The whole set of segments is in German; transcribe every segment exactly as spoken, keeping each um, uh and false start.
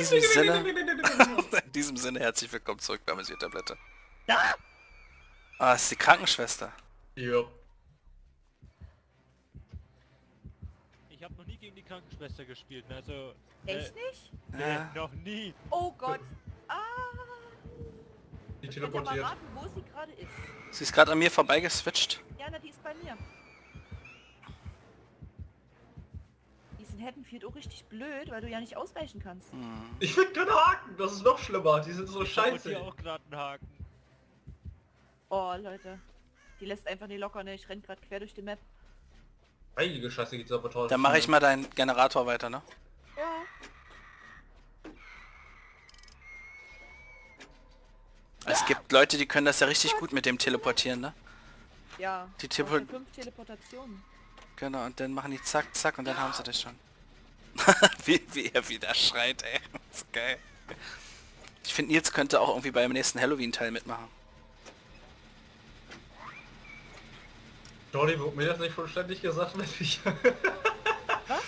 diesem Sinne, in diesem Sinne, herzlich willkommen zurück bei Amüsier-Tablette. Ja. Ah, ist die Krankenschwester. Ja. Ich habe noch nie gegen die Krankenschwester gespielt, also... Echt äh, nicht? Nee, ja. Noch nie. Oh Gott. Ah. Die teleportiert. Ich kann ja mal raten, wo sie gerade ist. Sie ist gerade an mir vorbeigeswitcht. Ja, na, die ist bei mir. Die sind in Haddonfield auch richtig blöd, weil du ja nicht ausweichen kannst. Hm. Ich finde keine Haken, das ist noch schlimmer. Die sind so ich scheiße. Ich auch gerade einen Haken. Oh, Leute. Die lässt einfach nicht locker, ne? Ich renn gerade quer durch die Map. Heilige Scheiße, geht's aber toll. Dann mache ich mal deinen Generator weiter, ne? Ja. Es gibt Leute, die können das ja richtig gut mit dem Teleportieren, ne? Ja. Die Telepor fünf Teleportationen. Genau, und dann machen die zack, zack und dann ja. haben sie das schon. wie, wie er wieder schreit, ey. Das ist geil. Ich finde, Nils könnte auch irgendwie beim nächsten Halloween-Teil mitmachen. Jordi, wurde mir das nicht schon ständig gesagt, wenn ich... Was?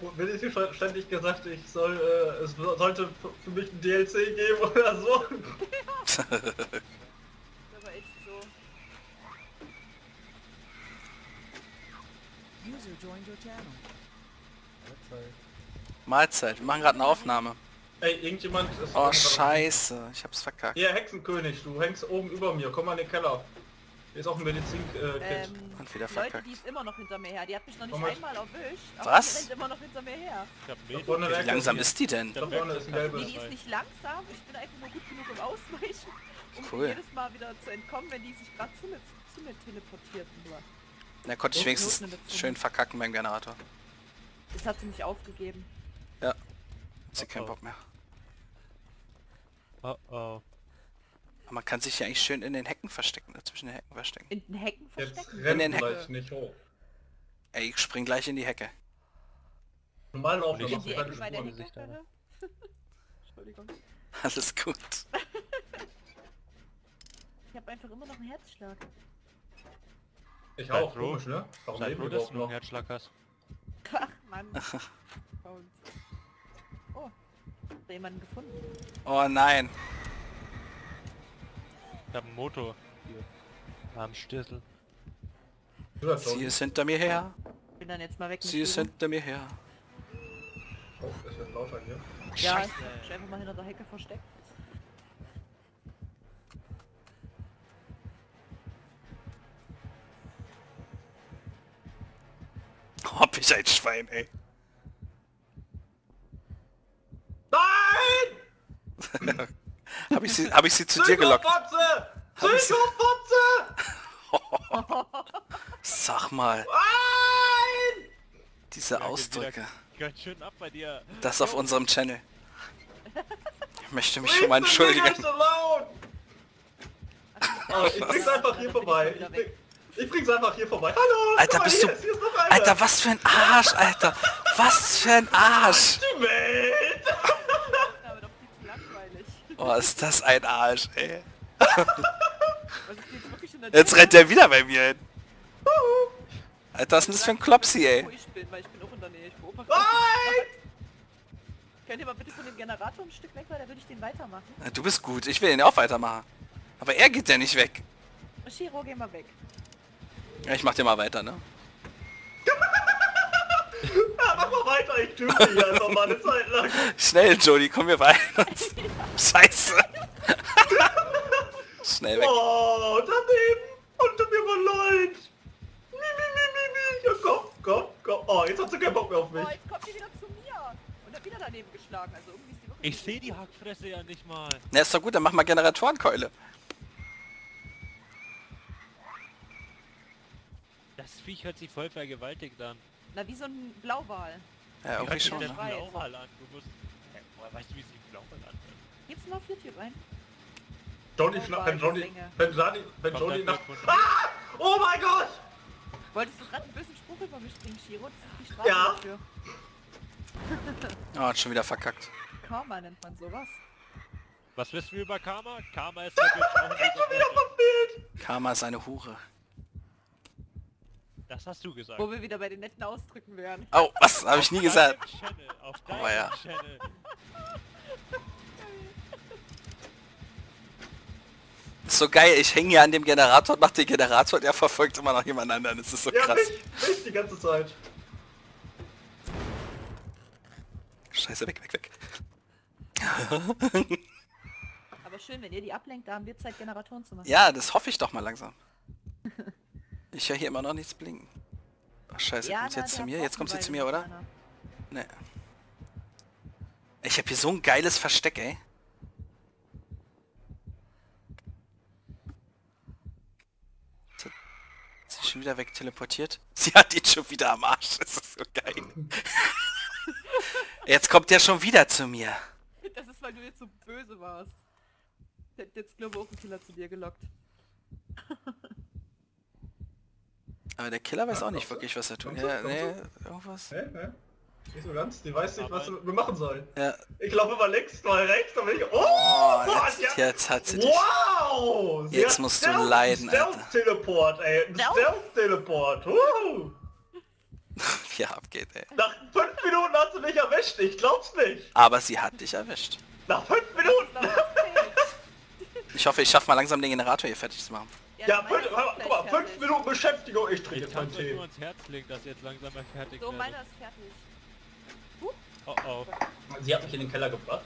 Wurde mir nicht schon ständig gesagt, ich soll, äh, es sollte für mich ein D L C geben oder so? Das ist aber echt so. User joined your channel. Mahlzeit. Mahlzeit, wir machen gerade eine Aufnahme. Ey, irgendjemand ist... Oh, scheiße, ich hab's verkackt. Hier, Hexenkönig, du hängst oben über mir, komm mal in den Keller. Hier ist auch ein Medizin-Kit. Ähm, Und wieder verkackt. Leute, die ist immer noch hinter mir her, die hat mich noch nicht einmal erwischt. Was? Die rennt immer noch hinter mir her. Wie langsam ist die denn? Da vorne ist ein gelbes. Nee, die ist nicht langsam, ich bin einfach nur gut genug im Ausweichen, um cool. jedes Mal wieder zu entkommen, wenn die sich gerade zu, zu mir teleportiert. Nur. Na, konnte ich und wenigstens schön verkacken beim Generator. Das hat sie mich aufgegeben. Ja, sie hat oh, keinen oh. Bock mehr. Oh oh. Man kann sich ja eigentlich schön in den Hecken verstecken, zwischen den Hecken verstecken. In den Hecken verstecken? Jetzt in den Hecken. Nicht hoch. Ey, ich spring gleich in die Hecke. Normal auch nicht. Entschuldigung. Alles gut. Ich hab einfach immer noch einen Herzschlag. Ich auch, komisch, ne? Warum leben wir überhaupt noch? Einen Herzschlag hast. Ach, Mann. Oh, hab jemanden gefunden. Oh nein. Ich hab einen Motor hier. Am Stüssel. Sie ist hinter mir her. Ich bin dann jetzt mal weg. Sie ist hinter mir her. Oh, es wird lauter hier. Ja, ich bin einfach mal hinter der Hecke versteckt. Oh, hab ich ein Schwein, ey. Nein! Habe ich sie, hab ich sie zu dir gelockt? Psychofotze! Psychofotze! Sag mal. Nein! Diese Ausdrücke. Ganz schön ab bei dir. Das auf unserem Channel. Ich möchte mich schon mal entschuldigen. Oh, ich bring's einfach hier vorbei. Ich, bring, ich bring's einfach hier vorbei. Hallo! Alter, bist du... Alter, was für ein Arsch, Alter! Was für ein Arsch! Oh, ist das ein Arsch, ey. Jetzt rennt der wieder bei mir hin. Alter, was ist denn das für ein Klopsi, ey? Nein! Könnt ihr mal bitte von dem Generator ein Stück weg, weil da würde ich den weitermachen. Du bist gut, ich will den auch weitermachen. Aber er geht ja nicht weg. Shiro, geh mal weg. Ja, ich mach den mal weiter, ne? Ja, mach mal weiter, ich töte hier einfach mal eine Zeit lang. Schnell, Jody, komm hier rein. Scheiße. Schnell weg. Oh, daneben. Unter mir war Leute. Mi, mi, mi, mi, mi. Ja, komm, komm, komm. Oh, jetzt hat sie keinen Bock mehr auf mich. Oh, jetzt kommt sie wieder zu mir. Und hat wieder daneben geschlagen. Also irgendwie ist die wirklich... Ich sehe die Hackfresse ja nicht mal. Na, ist doch gut, dann mach mal Generatorenkeule. Das Viech hört sich voll vergewaltigt an. Na, wie so ein Blauwal. Ja, okay, schon. Ne? Blauwal an. Du musst... hey, boah, weißt du, wie sie Blauwal anhört? Gib's mal auf YouTube rein. Johnny schla... Wenn Johnny... Wenn Johnny... Wenn Johnny nach... Ah! Oh mein Gott! Wolltest du gerade einen bösen Spruch über mich bringen, Shiro? Das ist die Strafe ja. dafür. Oh, hat schon wieder verkackt. Karma nennt man sowas. Was wissen wir über Karma? Karma ist... Ich schon wieder verfehlt! Karma ist eine Hure. Das hast du gesagt. Wo wir wieder bei den netten Ausdrücken wären. Oh, was? Habe ich nie gesagt. Channel, auf oh, ja. Channel. Ist so geil, ich hänge hier an dem Generator und mach den Generator und er verfolgt immer noch jemand anderen. Das ist so ja, krass. Mich, mich die ganze Zeit. Scheiße, weg, weg, weg. Aber schön, wenn ihr die ablenkt, da haben wir Zeit, Generatoren zu machen. Ja, das hoffe ich doch mal langsam. Ich höre hier immer noch nichts blinken. Ach scheiße, ja, kommt sie jetzt zu mir? Jetzt kommt sie zu mir, oder? Einer. Nee. Ich habe hier so ein geiles Versteck, ey. Sie ist schon wieder weg teleportiert. Sie hat ihn schon wieder am Arsch. Das ist so geil. Jetzt kommt der schon wieder zu mir. Das ist, weil du jetzt so böse warst. Ich hätte jetzt, glaube ich, auch einen Killer zu dir gelockt. Aber der Killer weiß ja auch nicht wirklich, was er tut. Ja, nee, irgendwas. Hä? Hä? Nicht so ganz, die weiß nicht, was wir machen sollen. Ja. Ich glaube mal links, mal rechts, dann bin ich... Oh, oh Gott, jetzt, ja. Jetzt hat sie dich. Wow! Sie jetzt musst Stealth, du leiden, Stealth-Teleport, ey. Stealth-Teleport. Uh. Wie er abgeht, ey. Nach fünf Minuten hat sie mich erwischt, ich glaub's nicht. Aber sie hat dich erwischt. Nach fünf Minuten! Ich hoffe, ich schaffe mal langsam den Generator hier fertig zu machen. Ja, ja fünf, guck mal, fünf Minuten Beschäftigung, ich trinke jetzt meinen Tee. Ich kann nur ins Herz legen, dass ihr jetzt langsam mal fertig seid. So, meiner ist fertig. Oh oh. Sie hat mich in den Keller gebracht.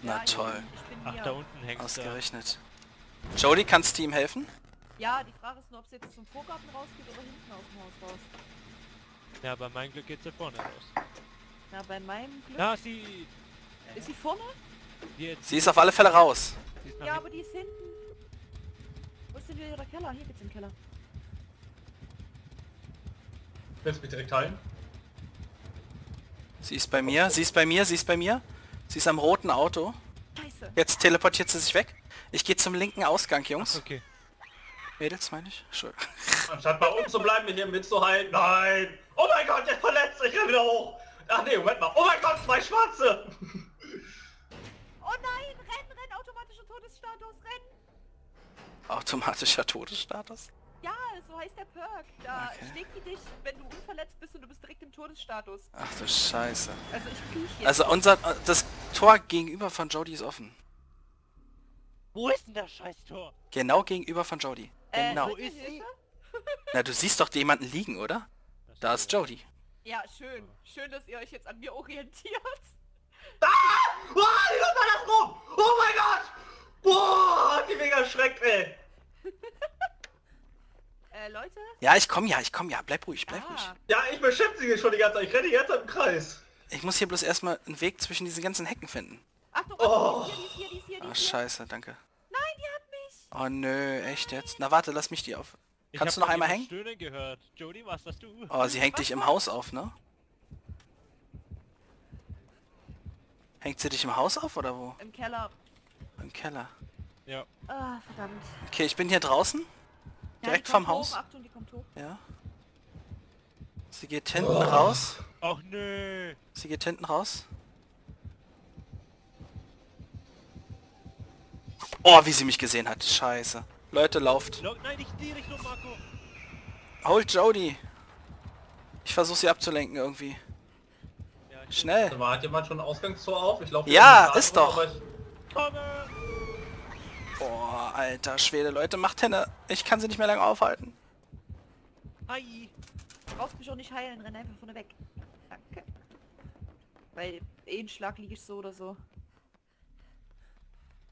Na ja, toll. Ach, da unten hängt ausgerechnet. Da. Jodie, kannst du ihm helfen? Ja, die Frage ist nur, ob sie jetzt zum Vorgarten rausgeht oder hinten aus dem Haus raus. Ja, bei meinem Glück geht sie vorne raus. Na, bei meinem Glück... Na, sie... Ist sie vorne? Die sie ist auf alle Fälle raus. Ja, aber die ist hinten. Wo ist denn wieder der Keller? Hier geht's im Keller. Willst du mich direkt heilen? Sie ist bei mir, sie ist bei mir, sie ist bei mir. Sie ist am roten Auto. Scheiße. Jetzt teleportiert sie sich weg. Ich gehe zum linken Ausgang, Jungs. Ach, okay. Mädels, meine ich? Entschuldigung. Anstatt bei oben zu bleiben, mit ihr mitzuhalten. Nein! Oh mein Gott, jetzt verletzt! Ich renn wieder hoch! Ach nee, Moment mal. Oh mein Gott, zwei Schwarze! Oh nein! Rennen, rennen! Automatischer Todesstatus, rennen! Automatischer Todesstatus? Ja, so heißt der Perk. Da okay. Schlägt die dich, wenn du unverletzt bist und du bist direkt im Todesstatus. Ach du Scheiße. Also ich krieg jetzt. Also unser, das Tor gegenüber von Jodie ist offen. Wo ist denn das scheiß Tor? Genau gegenüber von Jodie. Äh, genau. Wo ist sie? Na, du siehst doch jemanden liegen, oder? Da ist Jodie. Ja, schön. Schön, dass ihr euch jetzt an mir orientiert. Ah! Oh, die kommt da das rum! Oh mein Gott! Boah, hat die mega Schreck, ey! Äh, Leute? Ja, ich komm ja, ich komm ja. Bleib ruhig, bleib ah. ruhig. Ja, ich beschäftige schon die ganze Zeit. Ich renne jetzt im Kreis. Ich muss hier bloß erstmal einen Weg zwischen diesen ganzen Hecken finden. Achtung, oh. Ah, scheiße, danke. Nein, die hat mich. Oh, nö, echt jetzt? Na, warte, lass mich die auf. Ich Kannst du noch einmal hängen? Stöhnen gehört. Jodie, was hast du? Oh, sie hängt was dich im Haus auf, ne? Hängt sie dich im Haus auf, oder wo? Im Keller. Im Keller. Ja. Ah, verdammt. Okay, ich bin hier draußen. Direkt ja, vom Haus. Hoch, Achtung, die kommt hoch. Ja. Sie geht hinten oh. raus. Ach nö. Sie geht hinten raus. Oh, wie sie mich gesehen hat. Scheiße. Leute, lauft. La Nein, nicht die Richtung, Marco. Holt Jodie. Ich versuche sie abzulenken irgendwie. Ja, schnell. Aber hat jemand schon ein Ausgangstor auf? Ich laufe ja, ist Straße, doch. Ich... Komme. Boah, alter Schwede, Leute, macht Henne. Ich kann sie nicht mehr lange aufhalten. Hi. Du brauchst mich auch nicht heilen, renn einfach vorne weg. Danke. Weil eh ein Schlag liege ich so oder so.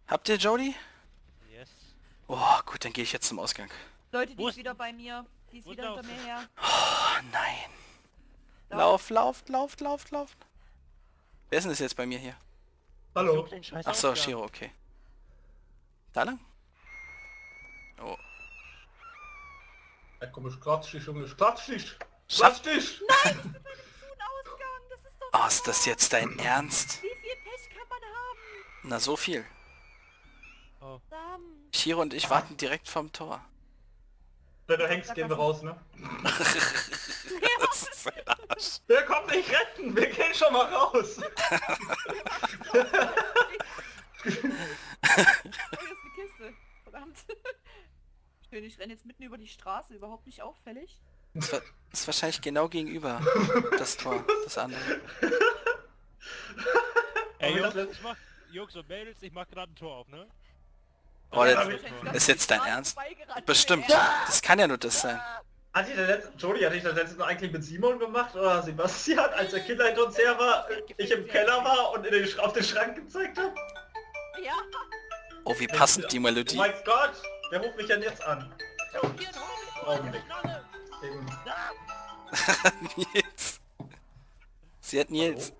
Habt ihr Jodie? Yes. Oh, gut, dann gehe ich jetzt zum Ausgang. Leute, die Wo ist wieder bei mir. Die ist Wo wieder hinter auf? mir her. Oh, nein. Lauf, lauft, lauft, lauft, lauft. Wer ist denn das jetzt bei mir hier? Hallo. Achso, Shiro, okay. Da lang? Oh. Ja, komm, ich klatsch dich, Junge, ich klatsch dich! Klatsch dich! Nein, das ist ein Ausgang, das ist doch... Oh, ist das jetzt dein Ernst? Wie viel Pech kann man haben? Na, so viel. Oh. Shiro und ich warten direkt vorm Tor. Wenn du hängst, gehen wir raus, ne? Das ist ein Arsch. Wir kommen nicht retten, wir gehen schon mal raus! Verdammt. Schön, ich renne jetzt mitten über die Straße, überhaupt nicht auffällig. Das ist wahrscheinlich genau gegenüber das Tor, das andere. Ey, Jungs, ich mach, Jungs und Mädels, ich mach gerade ein Tor auf, ne? Oh, das ist jetzt dein Ernst? Bestimmt. Das kann ja nur das sein. Hat die letzte, Jody, hatte ich das letzte Mal eigentlich mit Simon gemacht oder Sebastian, als der Kinder hinter uns her war, ich im Keller war und in den, auf den Schrank gezeigt habe? Ja. Oh, wie passend die Melodie. Oh mein Gott, wer ruft mich denn jetzt an? Augenblick. Nils. Sie hat Nils.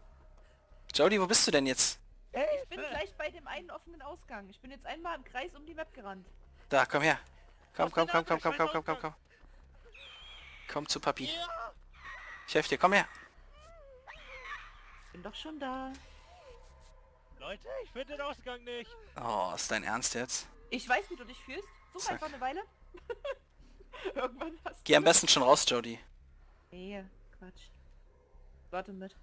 Jody, wo bist du denn jetzt? Ich bin gleich bei dem einen offenen Ausgang. Ich bin jetzt einmal im Kreis um die Map gerannt. Da, komm her. Komm, komm, komm, komm, komm, komm, komm, komm, komm. Komm zu Papi. Ich helfe dir, komm her. Ich bin doch schon da. Leute, ich finde den Ausgang nicht. Oh, ist dein Ernst jetzt? Ich weiß, wie du dich fühlst. Such Zack. einfach eine Weile. Irgendwann hast du... Geh am besten schon raus, Jody. Nee, Quatsch. Warte mit.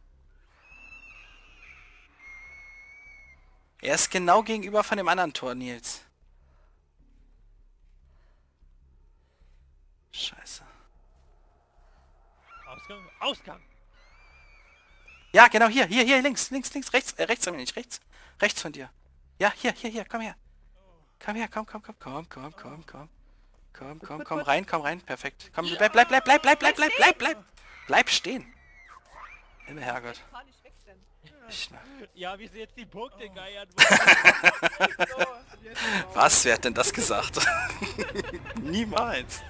Er ist genau gegenüber von dem anderen Tor, Nils. Scheiße. Ausgang, Ausgang! Ja, genau hier, hier, hier, links, links, links, rechts, äh, rechts, nicht, rechts, rechts von dir. Ja, hier, hier, hier, komm her. Komm her, komm, komm, komm, komm, komm, komm, komm. Komm, komm, komm, rein, komm rein, perfekt. Komm, bleib, bleib, bleib, bleib, bleib, bleib, bleib, bleib, bleib. Bleib stehen. Himmel, Herrgott. Ja, wie sie jetzt die Punkte geiern. Was? Wer hat denn das gesagt? Niemals.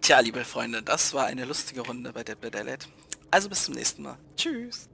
Tja, liebe Freunde, das war eine lustige Runde bei Dead by Daylight. Also bis zum nächsten Mal. Tschüss.